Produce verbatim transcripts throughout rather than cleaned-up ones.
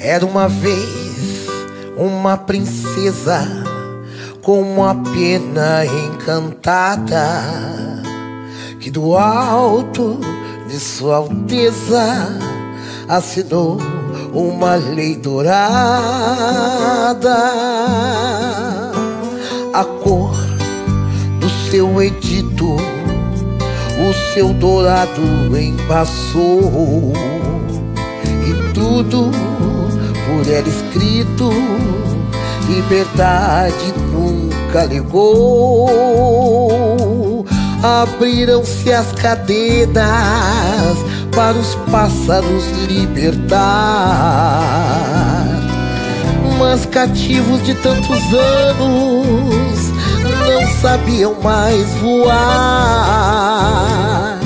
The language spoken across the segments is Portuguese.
Era uma vez uma princesa com uma pena encantada, que do alto de sua alteza assinou uma lei dourada. A cor do seu edito o seu dourado embaçou, e tudo por ela escrito, liberdade nunca negou. Abriram-se as cadeias para os pássaros libertar, mas cativos de tantos anos não sabiam mais voar.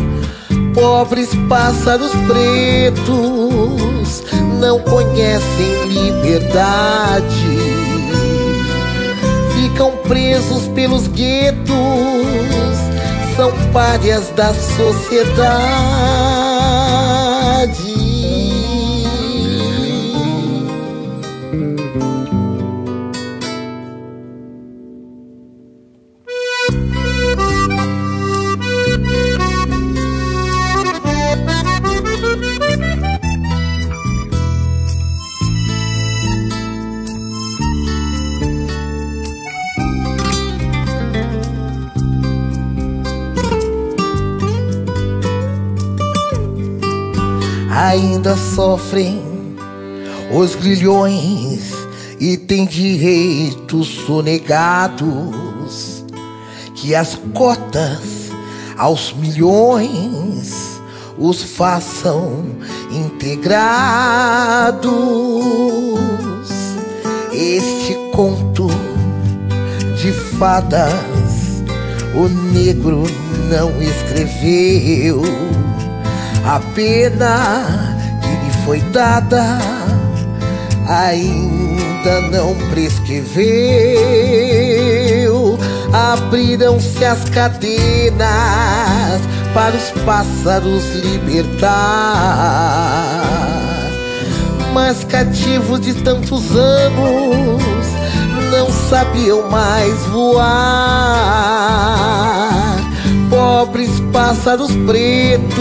Pobres pássaros pretos não conhecem liberdade, ficam presos pelos guetos, são párias da sociedade. Ainda sofrem os grilhões e têm direitos sonegados, que as cotas aos milhões os façam integrados. Este conto de fadas o negro não escreveu, a pena que lhe foi dada ainda não prescreveu. Abriram-se as cadeias para os pássaros libertar, mas cativos de tantos anos não sabiam mais voar. Pobres pássaros pretos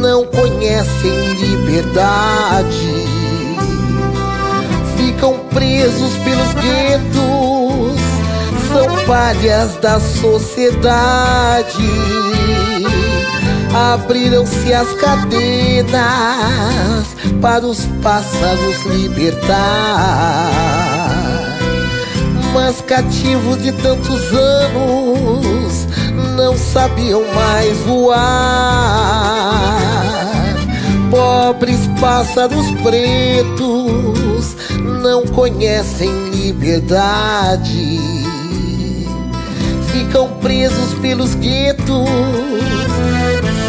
não conhecem liberdade, ficam presos pelos guetos, são párias da sociedade. Abriram-se as cadeias para os pássaros libertar, mas cativos de tantos anos não sabiam mais voar. Pobres pássaros pretos não conhecem liberdade, ficam presos pelos guetos,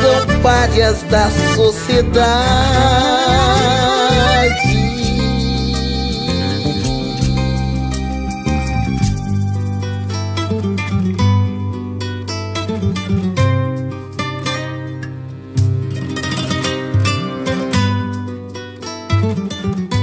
são párias da sociedade. Thank you.